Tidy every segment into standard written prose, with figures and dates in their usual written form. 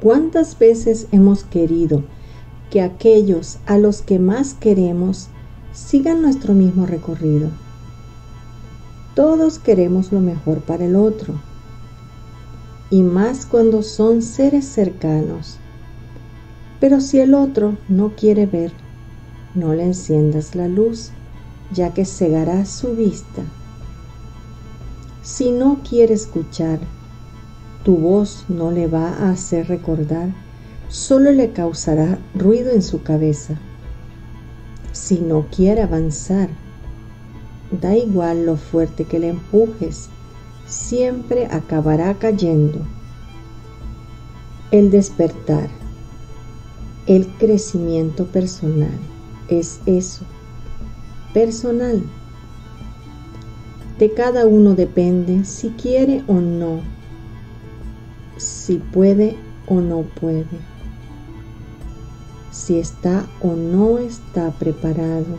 ¿Cuántas veces hemos querido que aquellos a los que más queremos sigan nuestro mismo recorrido? Todos queremos lo mejor para el otro, y más cuando son seres cercanos. Pero si el otro no quiere ver, no le enciendas la luz, ya que cegará su vista. Si no quiere escuchar, tu voz no le va a hacer recordar, solo le causará ruido en su cabeza. Si no quiere avanzar, da igual lo fuerte que le empujes, siempre acabará cayendo. El despertar, el crecimiento personal, es eso, personal. De cada uno depende si quiere o no, si puede o no puede, si está o no está preparado.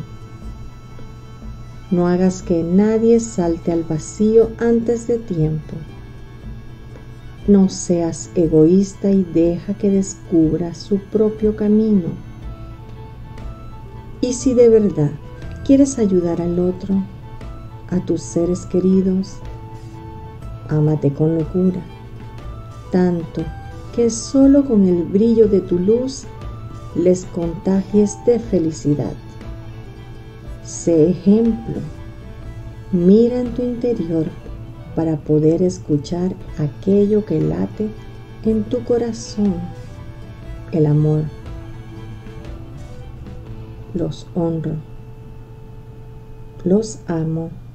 No hagas que nadie salte al vacío antes de tiempo. No seas egoísta y deja que descubra su propio camino. Y si de verdad quieres ayudar al otro, a tus seres queridos, ámate con locura, tanto que solo con el brillo de tu luz les contagies de felicidad. Sé ejemplo, mira en tu interior para poder escuchar aquello que late en tu corazón, el amor. Los honro, los amo.